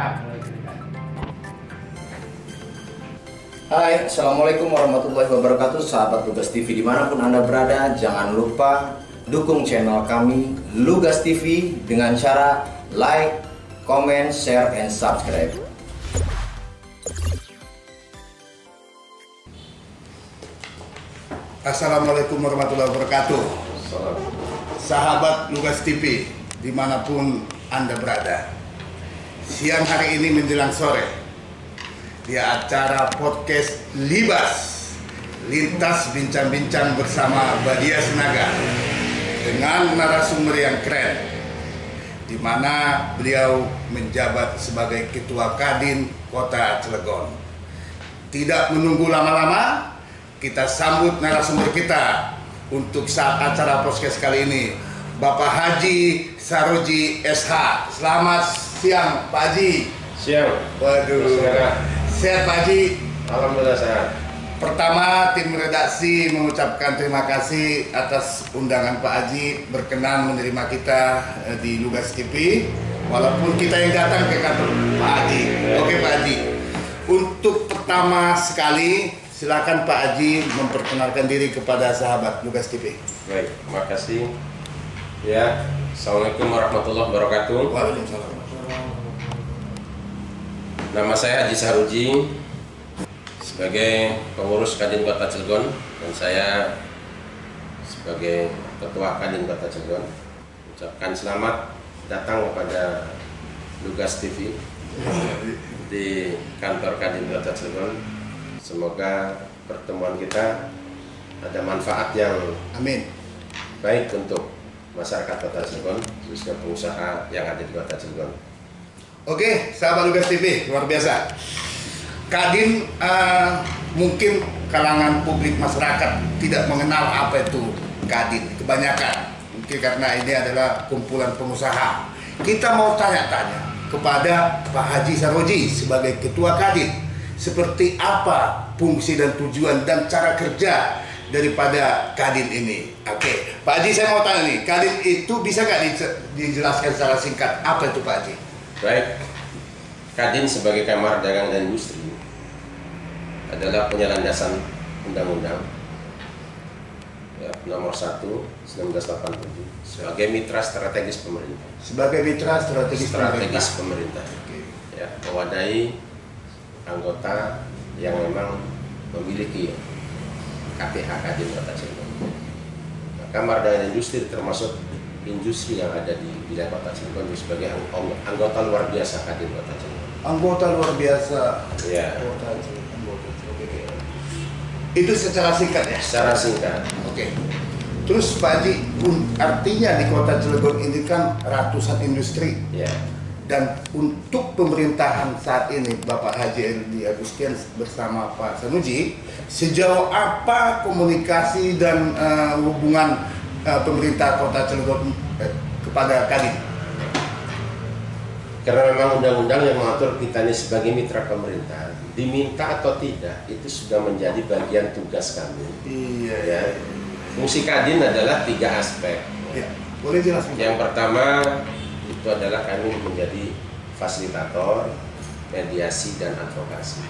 lengkap. Hai, assalamualaikum warahmatullahi wabarakatuh, sahabat Lugas TV dimanapun Anda berada. Jangan lupa dukung channel kami Lugas TV dengan cara like, comment, share, and subscribe. Assalamualaikum warahmatullahi wabarakatuh, sahabat Lugas TV dimanapun Anda berada. Siang hari ini menjelang sore, di acara podcast LIB4S, Lintas Bincang-Bincang bersama Badia Sinaga, dengan narasumber yang keren, di mana beliau menjabat sebagai Ketua Kadin Kota Cilegon. Tidak menunggu lama-lama, kita sambut narasumber kita untuk saat acara podcast kali ini, Bapak Haji Saroji SH. Selamat siang, Pak Haji. Siang. Waduh. Sehat, Pak Haji? Alhamdulillah sehat. Pertama, tim redaksi mengucapkan terima kasih atas undangan Pak Haji berkenan menerima kita di Lugas TV, walaupun kita yang datang ke kantor Pak Haji. Oke, Pak Haji. Untuk pertama sekali, silakan Pak Haji memperkenalkan diri kepada sahabat Lugas TV. Baik, terima kasih. Ya, assalamualaikum warahmatullahi wabarakatuh. Waalaikumsalam. Nama saya Haji Saroji, sebagai pengurus Kadin Kota Cilegon, dan saya sebagai Ketua Kadin Kota Cilegon. Ucapkan selamat datang kepada Lugas TV di kantor Kadin Kota Cilegon. Semoga pertemuan kita ada manfaat yang amin baik untuk masyarakat Kota Cilegon, khususnya pengusaha yang ada di Kota Cilegon. Oke, sahabat Lugas TV, luar biasa. Kadin mungkin kalangan publik masyarakat tidak mengenal apa itu Kadin, kebanyakan. Mungkin karena ini adalah kumpulan pengusaha. Kita mau tanya-tanya kepada Pak Haji Saroji sebagai Ketua Kadin. Seperti apa fungsi dan tujuan dan cara kerja daripada Kadin ini? Oke, Pak Haji, saya mau tanya nih, Kadin itu bisa nggak dijelaskan secara singkat? Apa itu, Pak Haji? Baik, Kadin sebagai Kamar Dagang dan Industri adalah penyelandasan Undang-Undang nomor 1 1987 sebagai mitra strategis pemerintah. Sebagai mitra strategis pemerintah. Oke. Ya, mewadai anggota yang memang memiliki KPH Kadin Kota Cilegon. Kamar Dagang Industri termasuk industri yang ada di wilayah Kota Cilegon sebagai anggota luar biasa Kadin Kota Cilegon. Anggota luar biasa. Ya. Anggota. Itu secara singkat ya. Secara singkat. Oke. Terus Pak Haji, artinya di Kota Cilegon ini kan ratusan industri. Ya. Dan untuk pemerintahan saat ini Bapak Haji Saroji bersama Pak Saroji, sejauh apa komunikasi dan hubungan pemerintah Kota Cilegon kepada Kadin? Karena memang undang-undang yang mengatur kita ini sebagai mitra pemerintah, diminta atau tidak itu sudah menjadi bagian tugas kami. Iya. Ya. Fungsi Kadin adalah 3 aspek. Ya. Boleh jelaskan? Yang pertama, itu adalah kami menjadi fasilitator, mediasi, dan advokasi.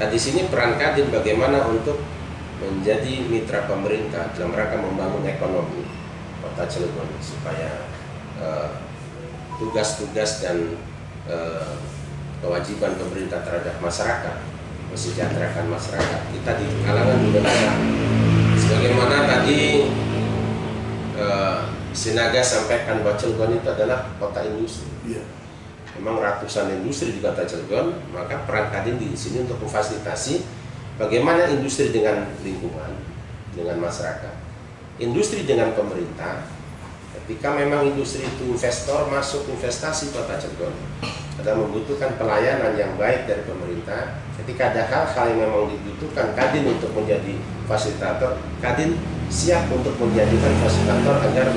Nah, di sini peran Kadin bagaimana untuk menjadi mitra pemerintah dalam rangka membangun ekonomi Kota Cilegon supaya tugas-tugas dan kewajiban pemerintah terhadap masyarakat, mesejahterakan masyarakat kita di kalangan budaya. Sebagaimana tadi Sinaga sampaikan bahwa Cilegon itu adalah kota industri. Iya. Memang ratusan industri di Kota Cilegon, maka peran Kadin di sini untuk memfasilitasi bagaimana industri dengan lingkungan, dengan masyarakat, industri dengan pemerintah. Ketika memang industri itu investor masuk investasi Kota Cilegon, ada membutuhkan pelayanan yang baik dari pemerintah. Ketika ada hal-hal yang memang dibutuhkan Kadin untuk menjadi fasilitator, Kadin siap untuk menjadikan fasilitator agar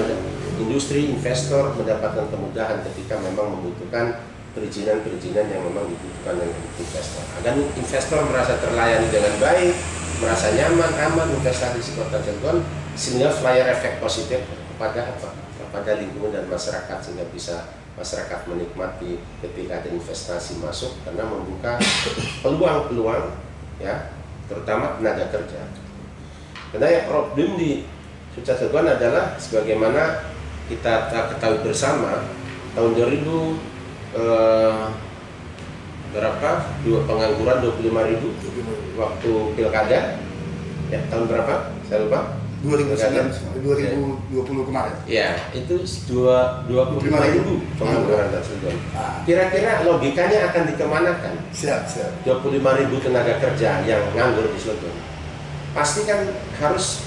industri, investor mendapatkan kemudahan ketika memang membutuhkan perizinan-perizinan yang memang dibutuhkan oleh investor. Agar investor merasa terlayani dengan baik, merasa nyaman, aman investasi di Kota Cilegon, sehingga flyer efek positif kepada lingkungan dan masyarakat, sehingga bisa masyarakat menikmati ketika ada investasi masuk karena membuka peluang-peluang ya, terutama tenaga kerja. Karena yang problem di Cilegon adalah sebagaimana kita ketahui bersama tahun 2000 pengangguran 25.000 waktu pilkada ya, tahun berapa saya lupa, 2020 kemarin ya, itu 25.000 pengangguran tersebut. Kira-kira logikanya akan dikemanakan? Siap 25.000 tenaga kerja yang nganggur di Cilegon pasti kan harus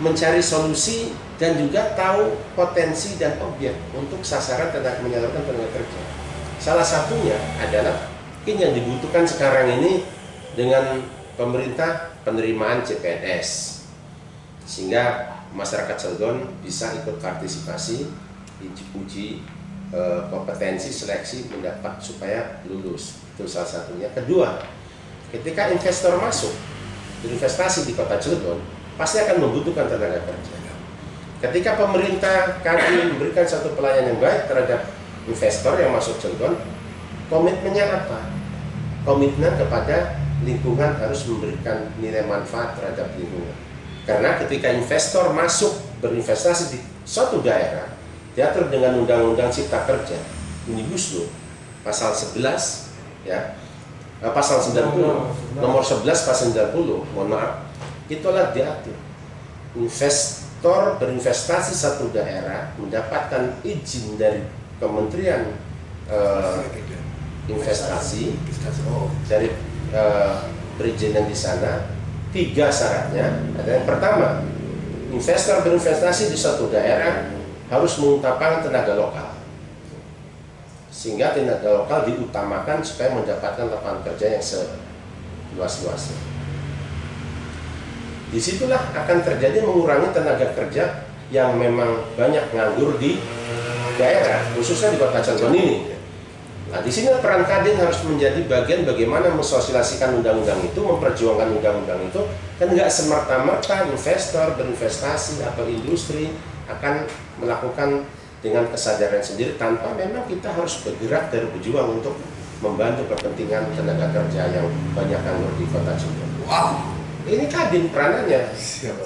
mencari solusi dan juga tahu potensi dan objek untuk sasaran tenaga, menyalurkan tenaga kerja. Salah satunya adalah mungkin yang dibutuhkan sekarang ini dengan pemerintah penerimaan CPNS, sehingga masyarakat Cilegon bisa ikut partisipasi uji kompetensi seleksi mendapat supaya lulus. Itu salah satunya. Kedua, ketika investor masuk berinvestasi di kota Cilegon pasti akan membutuhkan tenaga kerja. Ketika pemerintah Kadin memberikan satu pelayanan yang baik terhadap investor yang masuk Cilegon, komitmennya apa? Komitmen kepada lingkungan harus memberikan nilai manfaat terhadap lingkungan. Karena ketika investor masuk berinvestasi di suatu daerah, diatur dengan Undang-Undang Cipta Kerja, Omnibus Law, Pasal 11, ya, Pasal 90, nomor 11 Pasal 90, mohon maaf. Itulah diatur. Investor berinvestasi satu daerah mendapatkan izin dari Kementerian Investasi dari perizinan di sana. Tiga syaratnya. Ada yang pertama, investor berinvestasi di satu daerah harus mengutamakan tenaga lokal, sehingga tenaga lokal diutamakan supaya mendapatkan lapangan kerja yang seluas-luasnya. Disitulah akan terjadi mengurangi tenaga kerja yang memang banyak nganggur di daerah, khususnya di kota Cilegon ini. Nah, di sini peran Kadin harus menjadi bagian bagaimana mensosialisasikan undang-undang itu, memperjuangkan undang-undang itu, kan nggak semerta-merta investor berinvestasi atau industri akan melakukan dengan kesadaran sendiri, tanpa memang kita harus bergerak dan berjuang untuk membantu kepentingan tenaga kerja yang banyak nganggur di kota Cilegon. Wow. Ini Kadin peranannya. Siap.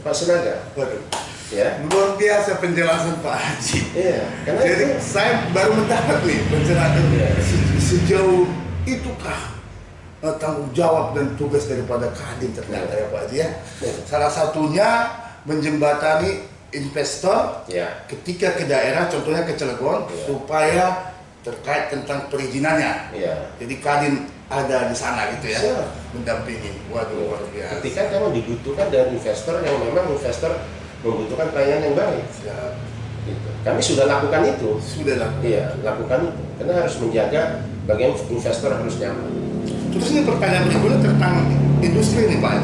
Pak Sinaga. Waduh. Ya. Luar biasa penjelasan Pak Haji. Iya. Jadi itu, saya baru mendapat nih penjelasan sejauh itukah tanggung jawab dan tugas daripada Kadin ternyata ya Pak Haji ya. Salah satunya menjembatani investor ketika ke daerah, contohnya ke Cilegon, supaya terkait tentang perizinannya. Jadi Kadin ada di sana gitu ya, mendampingi. Waduh, luar biasa. Ketika memang dibutuhkan dari investor yang memang investor membutuhkan pelayanan yang baik. Gitu. Kami sudah lakukan itu. Lakukan itu. Karena harus menjaga bagaimana investor harus nyaman. Terus ini pertanyaan berikutnya tentang industri nih Pak.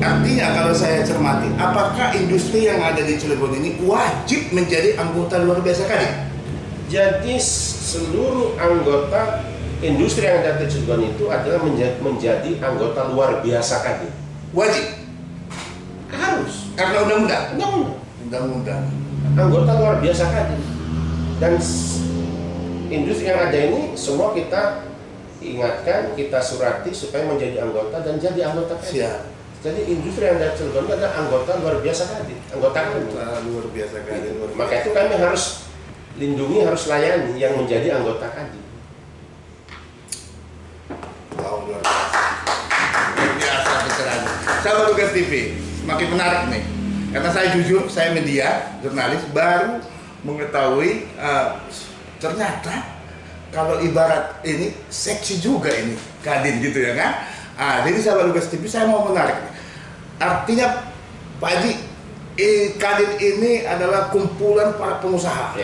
Artinya kalau saya cermati, apakah industri yang ada di Cilegon ini wajib menjadi anggota luar biasa Kadin? Jadi seluruh anggota industri yang ada di Cilegon itu adalah menjadi anggota luar biasa Kadin. Wajib? Harus. Karena undang-undang. Anggota luar biasa Kadin. Dan industri yang ada ini semua kita ingatkan, kita surati supaya menjadi anggota dan jadi anggota Kadin. Jadi industri yang ada di Cilegon adalah anggota luar biasa Kadin. Anggota luar biasa Kadin. Maka itu kami harus lindungi, harus layani yang menjadi anggota Kadin. Luar biasa pencerahan. Sahabat Lugas TV, semakin menarik nih. Karena saya jujur, saya media, jurnalis, baru mengetahui ternyata kalau ibarat ini seksi juga ini Kadin gitu ya kan? Jadi sahabat Lugas TV, saya mau menarik. Artinya Pak Haji, Kadin ini adalah kumpulan para pengusaha.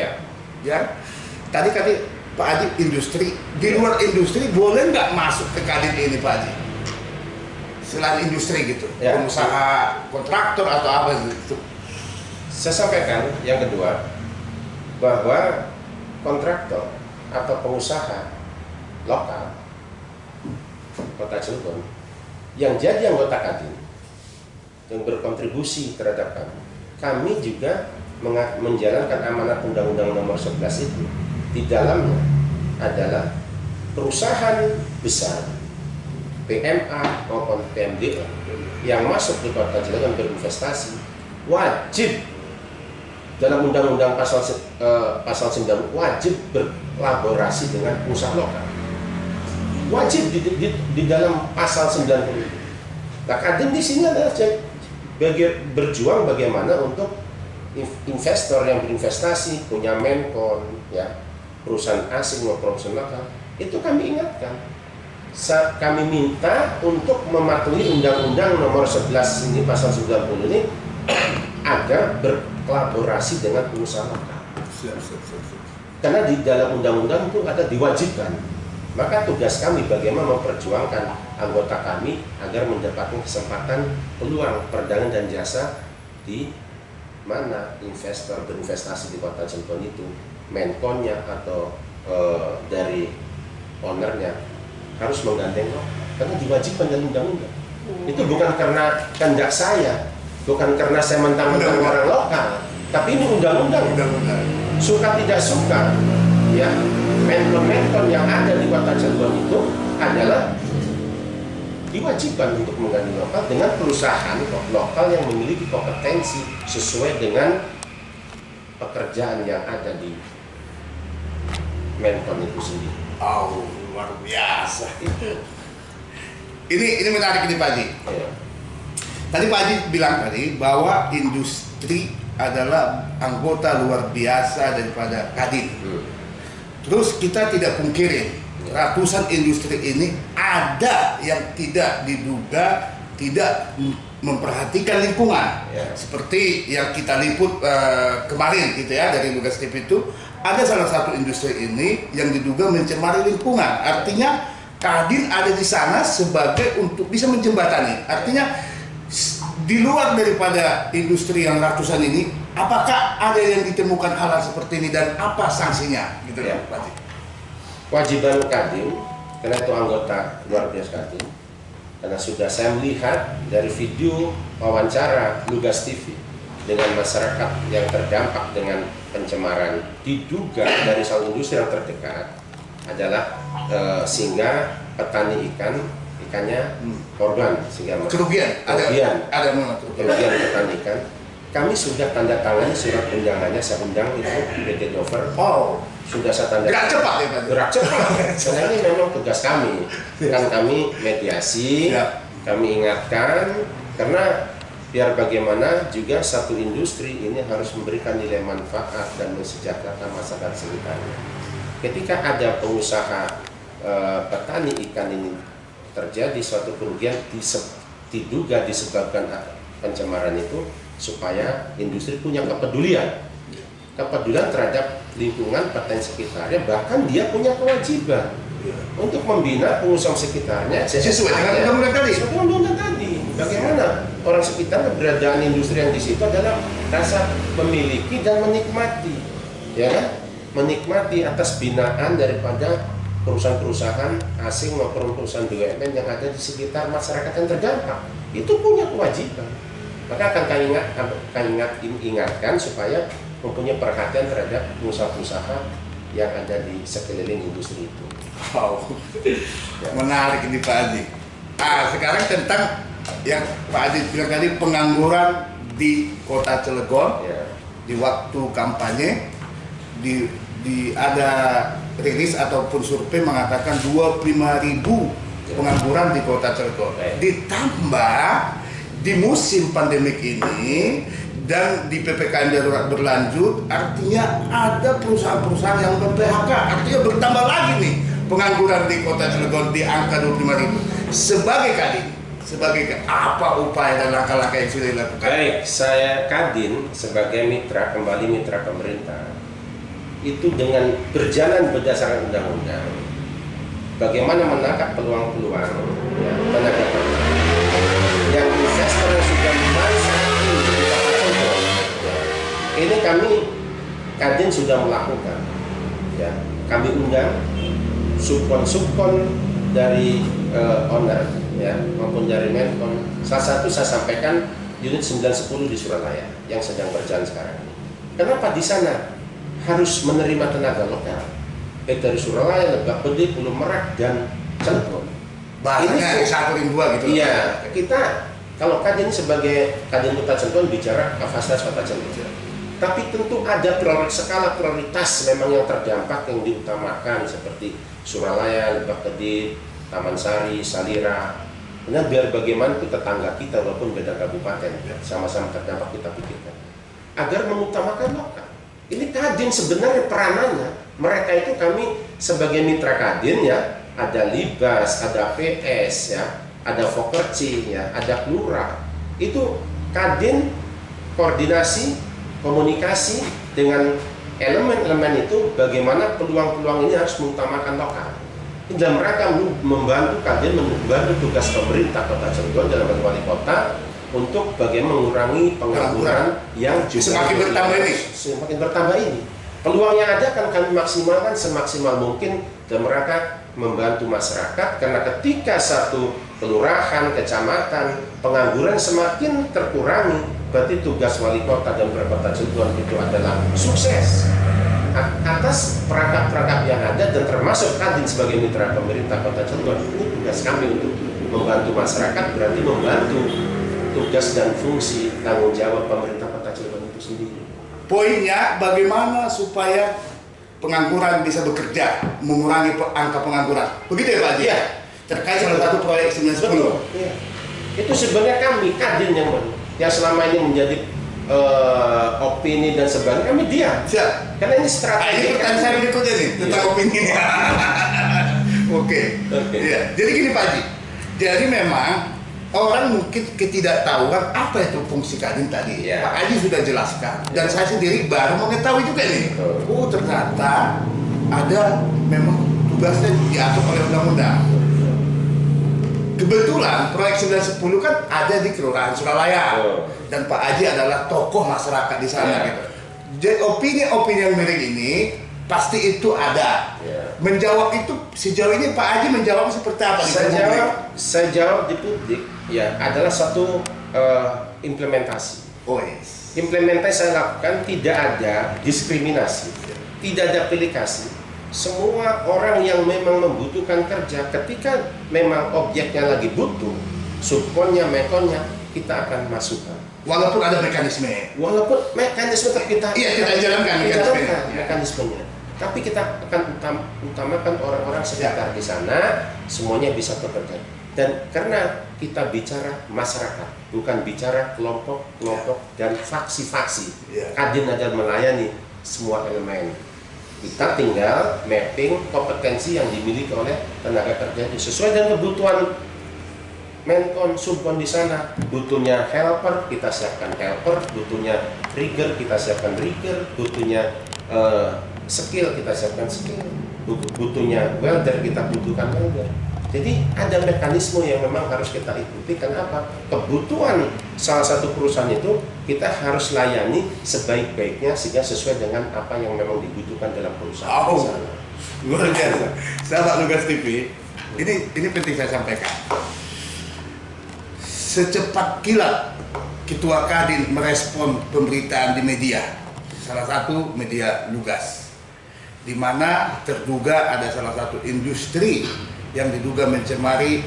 Ya. Tadi Pak Haji, industri, di luar industri boleh nggak masuk ke Kadin ini Pak Haji? Selain industri gitu, pengusaha, kontraktor atau apa gitu? Saya sampaikan yang kedua, bahwa kontraktor atau pengusaha lokal kota Cilegon yang jadi anggota Kadin, yang berkontribusi terhadap kami juga menjalankan amanat Undang-Undang Nomor 11 itu, di dalamnya adalah perusahaan besar PMA maupun PMDL yang masuk di kota Cilegon berinvestasi wajib dalam undang-undang pasal 9 wajib berkolaborasi dengan usaha lokal, wajib di dalam pasal 90. Nah, Kadin di sini adalah berjuang bagaimana untuk investor yang berinvestasi punya Menpon, ya, perusahaan asing maupun perusahaan lokal. Itu kami ingatkan, kami minta untuk mematuhi Undang-Undang Nomor 11 ini, pasal 90 ini, agar berkolaborasi dengan pengusaha lokal. Karena di dalam undang-undang itu ada diwajibkan. Maka tugas kami bagaimana memperjuangkan anggota kami agar mendapatkan kesempatan peluang perdagangan dan jasa di mana investor berinvestasi di kota Cilegon itu, Menkonnya atau dari ownernya harus menggandeng kok, karena diwajibkan dalam undang-undang. Itu bukan karena kehendak saya, bukan karena saya mentang-mentang orang lokal, tapi ini undang-undang. Suka tidak suka, ya, Mentor-mentor yang ada di kota Cilegon itu adalah diwajibkan untuk menggandeng lokal dengan perusahaan lokal yang memiliki kompetensi sesuai dengan pekerjaan yang ada di Mentor itu sendiri. Oh, luar biasa. Ini menarik nih Pak Haji. Ya. Tadi Pak Haji bilang tadi bahwa industri adalah anggota luar biasa daripada Kadin. Terus kita tidak pungkirin, ratusan industri ini ada yang tidak diduga tidak memperhatikan lingkungan. Ya. Seperti yang kita liput kemarin gitu ya, dari Lugas TV itu. Ada salah satu industri ini yang diduga mencemari lingkungan. Artinya Kadin ada di sana sebagai untuk bisa menjembatani. Artinya di luar daripada industri yang ratusan ini, apakah ada yang ditemukan hal seperti ini dan apa sanksinya? Gitu ya, Pak. Kewajiban Kadin, karena itu anggota luar biasa Kadin. Karena sudah saya melihat dari video wawancara Lugas TV dengan masyarakat yang terdampak dengan pencemaran diduga dari salah industri yang terdekat adalah sehingga petani ikannya korban, sehingga kerugian petani ikan. Kami sudah tanda tangan surat undangannya, saya undang itu PT Dover. Oh, sudah saya tanda tangan. Gerak cepat. Karena ini memang tugas kami, kan kami mediasi, kami ingatkan, karena biar bagaimana juga satu industri ini harus memberikan nilai manfaat dan mensejahterakan masyarakat sekitarnya. Ketika ada pengusaha petani ikan ini terjadi suatu kerugian diduga disebabkan pencemaran itu, supaya industri punya kepedulian terhadap lingkungan petani sekitarnya, bahkan dia punya kewajiban untuk membina pengusaha sekitarnya sesuai dengan undang-undang tadi. Bagaimana orang sekitar keberadaan industri yang di situ adalah rasa memiliki dan menikmati, ya kan? Menikmati atas binaan daripada perusahaan-perusahaan asing maupun perusahaan BUMN yang ada di sekitar masyarakat yang terdampak. Itu punya kewajiban. Maka akan kami ingatkan supaya mempunyai perhatian terhadap pengusaha-pengusaha yang ada di sekeliling industri itu. Wow, ya. Menarik ini Pak Haji. Ah, sekarang tentang yang Pak Haji bilang tadi, pengangguran di kota Cilegon di waktu kampanye ada rilis ataupun survei mengatakan 25.000 pengangguran di kota Cilegon, ditambah di musim pandemik ini dan di PPKM darurat berlanjut, artinya ada perusahaan-perusahaan yang ber-PHK, artinya bertambah lagi nih pengangguran di kota Cilegon di angka 25.000. Sebagai apa upaya dan langkah-langkah yang sudah dilakukan? Baik, saya Kadin sebagai mitra pemerintah itu dengan berjalan berdasarkan undang-undang, bagaimana menangkap peluang-peluang, ya, tenaga kerja yang investor yang sudah memanfaatkan ini. Kami Kadin sudah melakukan, ya, kami undang subkon dari owner, ya, maupun dari Menpon. Salah satu saya sampaikan unit 910 di Suralaya yang sedang berjalan sekarang ini. Kenapa di sana harus menerima tenaga lokal? Dari Suralaya, Lembak Kediri, Pulau Merak, dan Cilegon. Bahasanya satu ribuan gitu. Iya, kita kalau Kadin sebagai Kadin Kota Cilegon bicara kapasitas Kota Cilegon. Tapi tentu ada skala prioritas memang yang terdampak yang diutamakan seperti Suralaya, Lembak Kediri, Taman Sari, Salira. Nah, biar bagaimana tetangga kita walaupun beda kabupaten, sama-sama terdampak kita pikirkan. Agar mengutamakan lokal. Ini Kadin sebenarnya peranannya. Mereka itu kami sebagai mitra Kadin ya, ada LIB4S, ada LIB4S ya, ada Fokerci ya, ada Lurah. Itu Kadin koordinasi, komunikasi dengan elemen-elemen itu bagaimana peluang-peluang ini harus mengutamakan lokal. Dan mereka membantu Kadin, membantu tugas pemerintah Kota Cilegon dalam wali kota untuk bagaimana mengurangi pengangguran yang semakin bertambah ini. Peluang yang ada akan kami maksimalkan semaksimal mungkin dan mereka membantu masyarakat, karena ketika satu kelurahan, kecamatan, pengangguran semakin terkurangi, berarti tugas wali kota dan pemerintah Cilegon itu adalah sukses atas perangkap-perangkap yang ada, dan termasuk Kadin sebagai mitra pemerintah Kota Cilegon. Itu tugas kami untuk membantu masyarakat, berarti membantu tugas dan fungsi tanggung jawab pemerintah Kota Cilegon itu sendiri. Poinnya bagaimana supaya pengangguran bisa bekerja, mengurangi angka pengangguran. Begitu ya Pak Haji? Ya. Terkait salah satu proyek 910. Ya. Itu sebenarnya kami Kadin yang selama ini menjadi opini dan sebagainya, kami diam. Siap. Karena ini strategi. Ini pertanyaan saya berikutnya nih tentang opini. Oke. Ya. Jadi gini Pak Haji. Jadi memang orang mungkin ketidaktahuan apa itu fungsi Kadin tadi. Pak Haji sudah jelaskan dan saya sendiri baru mengetahui juga nih. Oh ternyata ada memang tugasnya diatur oleh undang-undang. Kebetulan proyek 910 kan ada di Kelurahan Suralaya dan Pak Haji adalah tokoh masyarakat di sana gitu. Jadi opini-opini yang miring ini pasti itu ada. Menjawab itu sejauh ini Pak Haji menjawab seperti apa? Saya jawab di publik ya adalah satu implementasi. Implementasi saya lakukan, tidak ada diskriminasi, tidak ada aplikasi. Semua orang yang memang membutuhkan kerja, ketika memang objeknya lagi butuh, subkonnya, mekonnya kita akan masukkan. Walaupun ada mekanisme. Walaupun mekanisme kita jalankan mekanismenya. Tapi kita akan utamakan orang-orang sekitar di sana, semuanya bisa bekerja. Dan karena kita bicara masyarakat, bukan bicara kelompok-kelompok dan faksi-faksi. Kadin ada melayani semua elemen. Kita tinggal mapping kompetensi yang dimiliki oleh tenaga kerja itu sesuai dengan kebutuhan menkon, subkon di sana. Butuhnya helper, kita siapkan helper. Butuhnya rigger, kita siapkan rigger. Butuhnya skill, kita siapkan skill. Butuhnya welder, kita butuhkan welder. Jadi ada mekanisme yang memang harus kita ikuti. Kenapa? Kebutuhan salah satu perusahaan itu kita harus layani sebaik-baiknya sehingga sesuai dengan apa yang memang dibutuhkan dalam perusahaan. Luar biasa. Sahabat Lugas TV, ini penting saya sampaikan. Secepat kilat Ketua Kadin merespon pemberitaan di media, salah satu media Lugas, di mana terduga ada salah satu industri yang diduga mencemari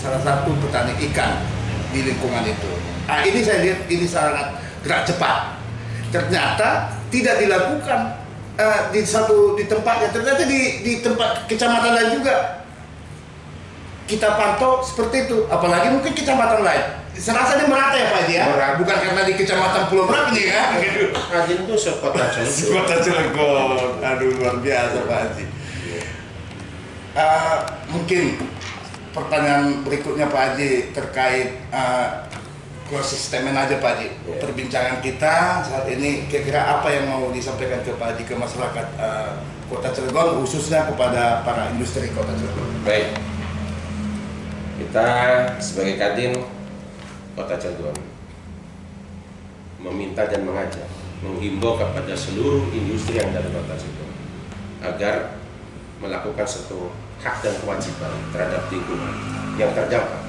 salah satu petani ikan di lingkungan itu. Ini saya lihat ini sangat gerak cepat. Ternyata tidak dilakukan di tempatnya. Ternyata di tempat kecamatan lain juga kita pantau seperti itu. Apalagi mungkin kecamatan lain. Serasa ini merata ya Pak Haji ya? Bukan karena di kecamatan Pulau Merak nih ya? Kadin itu sekota Cilegon. Aduh luar biasa Pak Haji. Mungkin pertanyaan berikutnya Pak Haji terkait ekosistemen aja Pak Haji. Perbincangan kita saat ini kira-kira apa yang mau disampaikan ke Pak Haji ke masyarakat Kota Cilegon, khususnya kepada para industri Kota Cilegon. Baik, kita sebagai Kadin Kota Cilegon meminta dan mengajak, menghimbau kepada seluruh industri yang dari Kota Cilegon agar melakukan satu hak dan kewajiban terhadap lingkungan yang terdampak.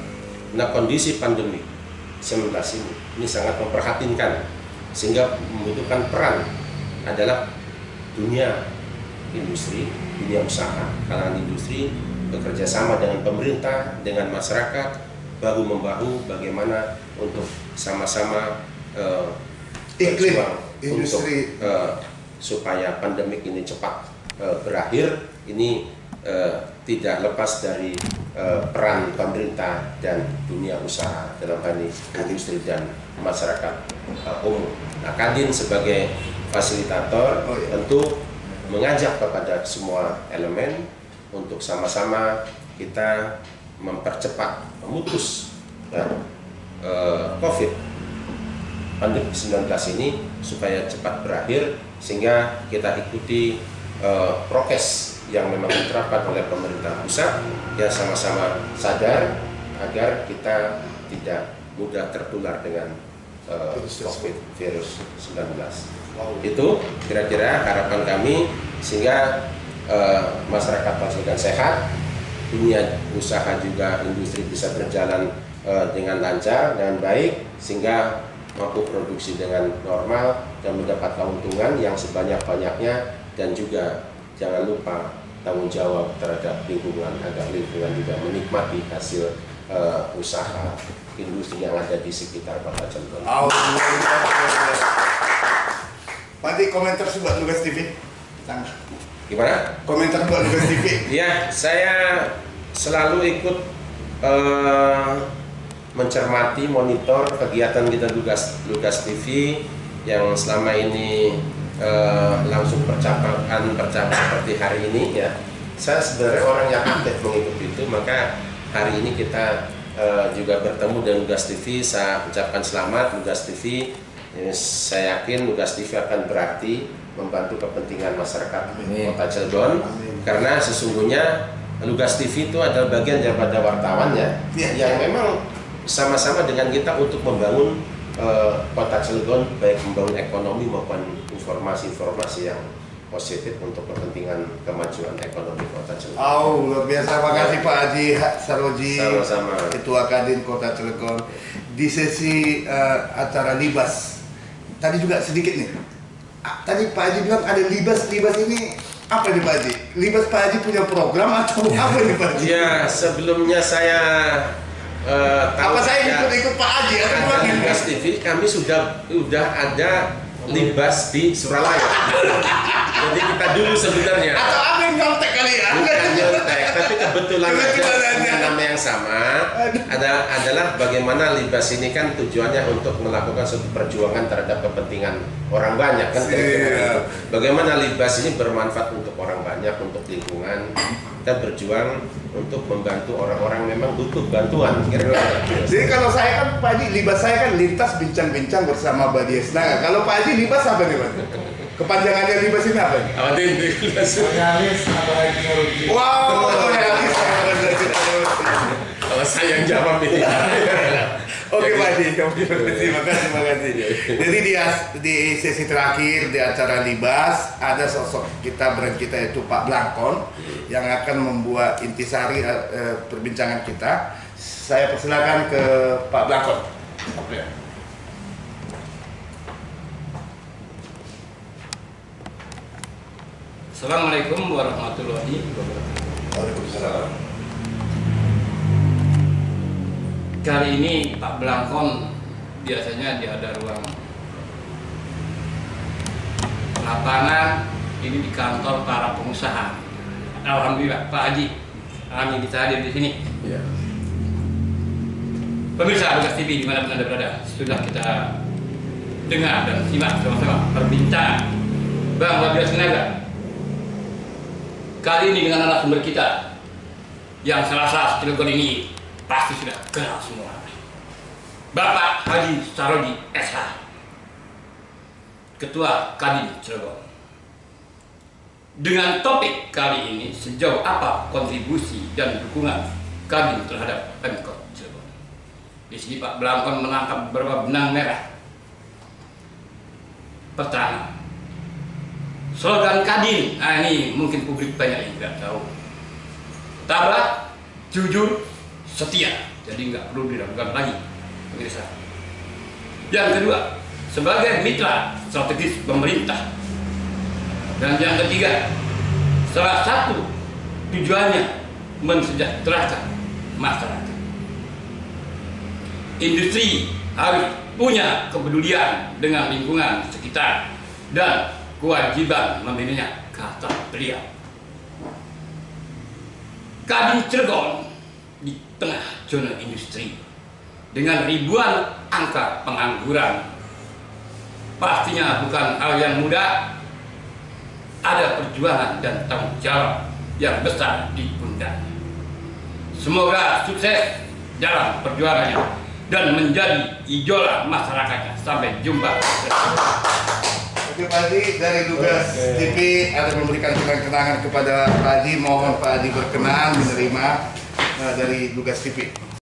Nah, kondisi pandemi 19 ini sangat memprihatinkan sehingga membutuhkan peran adalah dunia industri, dunia usaha, kalangan industri bekerja sama dengan pemerintah, dengan masyarakat, bahu-membahu bagaimana untuk sama-sama berjuang industri untuk supaya pandemik ini cepat berakhir. Ini tidak lepas dari peran pemerintah dan dunia usaha dalam hal ini industri dan masyarakat umum. Nah, Kadin sebagai fasilitator tentu mengajak kepada semua elemen untuk sama-sama kita mempercepat memutus COVID pandemi 19 ini supaya cepat berakhir, sehingga kita ikuti prokes yang memang diterapkan oleh pemerintah pusat, ya, sama-sama sadar agar kita tidak mudah tertular dengan COVID virus 19. Itu kira-kira harapan kami, sehingga masyarakat pastikan sehat, dunia usaha juga industri bisa berjalan dengan lancar dan baik, sehingga mampu produksi dengan normal dan mendapat keuntungan yang sebanyak-banyaknya, dan juga jangan lupa tanggung jawab terhadap lingkungan, agar lingkungan juga menikmati hasil usaha industri yang ada di sekitar Kota Cilegon. Nanti komentar buat Lugas TV. Gimana? Komentar buat Lugas TV. Ya, saya selalu ikut mencermati, monitor kegiatan Lugas TV yang selama ini langsung percakapan seperti hari ini, ya. Saya sebenarnya orang yang aktif mengikuti itu, maka hari ini kita juga bertemu dengan Lugas TV. Saya ucapkan selamat Lugas TV. Saya yakin Lugas TV akan berarti membantu kepentingan masyarakat Kota Cilegon, karena sesungguhnya Lugas TV itu adalah bagian daripada wartawannya, yang memang sama-sama dengan kita untuk membangun Kota Cilegon, baik membangun ekonomi maupun informasi-informasi yang positif untuk kepentingan kemajuan ekonomi Kota Cilegon. Luar biasa, makasih Pak Haji Saroji, Ketua Kadin Kota Cilegon. Di sesi acara LIB4S tadi juga sedikit nih. Tadi Pak Haji bilang ada LIB4S ini apa nih Pak Haji? LIB4S Pak Haji punya program atau apa nih Pak Haji? Ya, sebelumnya saya ikut Pak Haji atau Lugas TV, kami sudah ada LIB4S di Suralaya. Jadi kita dulu sebenarnya. Atau apa yang nyontek kali ya? Bukan nyontek, tapi kebetulan nama yang sama adalah bagaimana LIB4S ini kan tujuannya untuk melakukan suatu perjuangan terhadap kepentingan orang banyak, kan? Bagaimana LIB4S ini bermanfaat untuk orang banyak, untuk lingkungan. Kita berjuang untuk membantu orang-orang memang butuh bantuan. Jadi kalau saya kan Pak Haji, LIB4S saya kan lintas bincang-bincang bersama Badia Sinaga. Kalau Pak Haji LIB4S apa nih Pak? Kepanjangannya LIB4S ini apa nih? LIB4S Loyalis atau Haji Saroji? Wow, Loyalis atau Haji Saroji. Kalau saya yang jawab ini. Oke Pak Haji, terima kasih. Jadi di sesi terakhir di acara LIB4S ada sosok kita yaitu Pak Blankon yang akan membuat intisari perbincangan kita. Saya persilakan ke Pak Blankon. Oke. Assalamualaikum warahmatullahi wabarakatuh. Waalaikumsalam. Kali ini Pak Blankon biasanya dia ada ruang lapangan, ini di kantor para pengusaha. Alhamdulillah Pak Haji, kami bisa hadir di sini. Ya. Pemirsa Lugas TV dimanapun Anda berada, sudah kita dengar dan simak sama-sama perbincangan Bang Badia Sinaga. Kali ini dengan narasumber kita yang salah-salah Cilegon ini pasti sudah kenal semua, Bapak Haji Saroji SH, Ketua Kadin Cilegon. Dengan topik kali ini, sejauh apa kontribusi dan dukungan Kadin terhadap Pemkot Cilegon. Di sini Pak Blankon menangkap beberapa benang merah. Pertama, slogan Kadin. Nah, ini mungkin publik banyak yang tidak tahu. Tabah, jujur, setia. Jadi nggak perlu diragukan lagi, pemirsa. Yang kedua, sebagai mitra strategis pemerintah. Dan yang ketiga, salah satu tujuannya mensejahterakan masyarakat. Industri harus punya kepedulian dengan lingkungan sekitar dan kewajiban membinanya kata beliau. Kadin Cilegon di tengah zona industri dengan ribuan angka pengangguran pastinya bukan hal yang mudah. Ada perjuangan dan tanggung jawab yang besar di pundaknya. Semoga sukses dalam perjuangannya dan menjadi idola masyarakatnya. Sampai jumpa. Terima kasih dari Lugas TV ada memberikan kenangan kepada Pak Haji. Mohon Pak Haji berkenan menerima dari Lugas TV.